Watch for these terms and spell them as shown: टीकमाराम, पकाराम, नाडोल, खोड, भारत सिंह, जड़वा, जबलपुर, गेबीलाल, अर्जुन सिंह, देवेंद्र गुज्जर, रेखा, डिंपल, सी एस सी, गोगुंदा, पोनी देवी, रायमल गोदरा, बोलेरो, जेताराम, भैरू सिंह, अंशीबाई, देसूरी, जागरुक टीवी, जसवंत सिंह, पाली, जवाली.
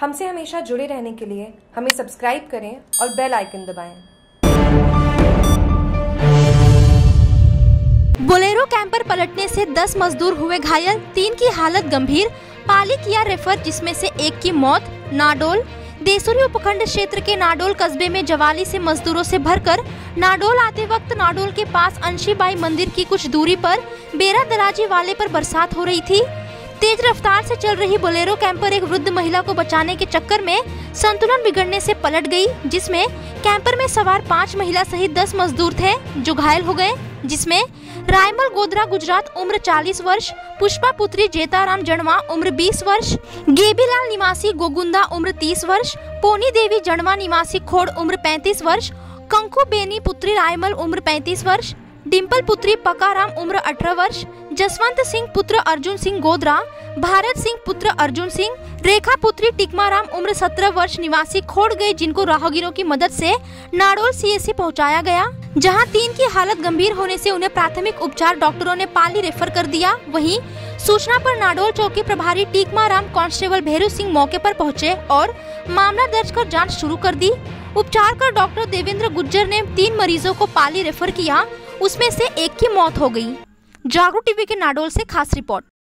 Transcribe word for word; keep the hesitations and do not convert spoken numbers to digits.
हमसे हमेशा जुड़े रहने के लिए हमें सब्सक्राइब करें और बेल आइकन दबाएं। बोलेरो कैंपर पलटने से दस मजदूर हुए घायल, तीन की हालत गंभीर। पाली किया रेफर, जिसमें से एक की मौत। नाडोल देसूरी उपखंड क्षेत्र के नाडोल कस्बे में जवाली से मजदूरों से भरकर नाडोल आते वक्त नाडोल के पास अंशीबाई मंदिर की कुछ दूरी पर बेरा दराजी वाले पर बरसात हो रही थी। तेज रफ्तार से चल रही बोलेरो कैंपर एक वृद्ध महिला को बचाने के चक्कर में संतुलन बिगड़ने से पलट गई, जिसमें कैंपर में सवार पांच महिला सहित दस मजदूर थे जो घायल हो गए, जिसमें रायमल गोदरा गुजरात उम्र चालीस वर्ष, पुष्पा पुत्री जेताराम जड़वा उम्र बीस वर्ष, गेबीलाल निवासी गोगुंदा उम्र तीस वर्ष, पोनी देवी जड़वा निवासी खोड उम्र पैंतीस वर्ष, कंकु बेनी पुत्री रायमल उम्र पैंतीस वर्ष, डिंपल पुत्री पकाराम उम्र अठारह वर्ष, जसवंत सिंह पुत्र अर्जुन सिंह गोदरा, भारत सिंह पुत्र अर्जुन सिंह, रेखा पुत्री टीकमाराम उम्र सत्रह वर्ष निवासी खोड गए, जिनको राहगीरों की मदद से नाडोल सी एस सी पहुँचाया गया, जहां तीन की हालत गंभीर होने से उन्हें प्राथमिक उपचार डॉक्टरों ने पाली रेफर कर दिया। वहीं सूचना पर नाडोल चौकी प्रभारी टीकमाराम कांस्टेबल भैरू सिंह मौके पर पहुंचे और मामला दर्ज कर जांच शुरू कर दी। उपचार कर डॉक्टर देवेंद्र गुज्जर ने तीन मरीजों को पाली रेफर किया, उसमें से एक की मौत हो गई। जागरुक टीवी के नाडोल से खास रिपोर्ट।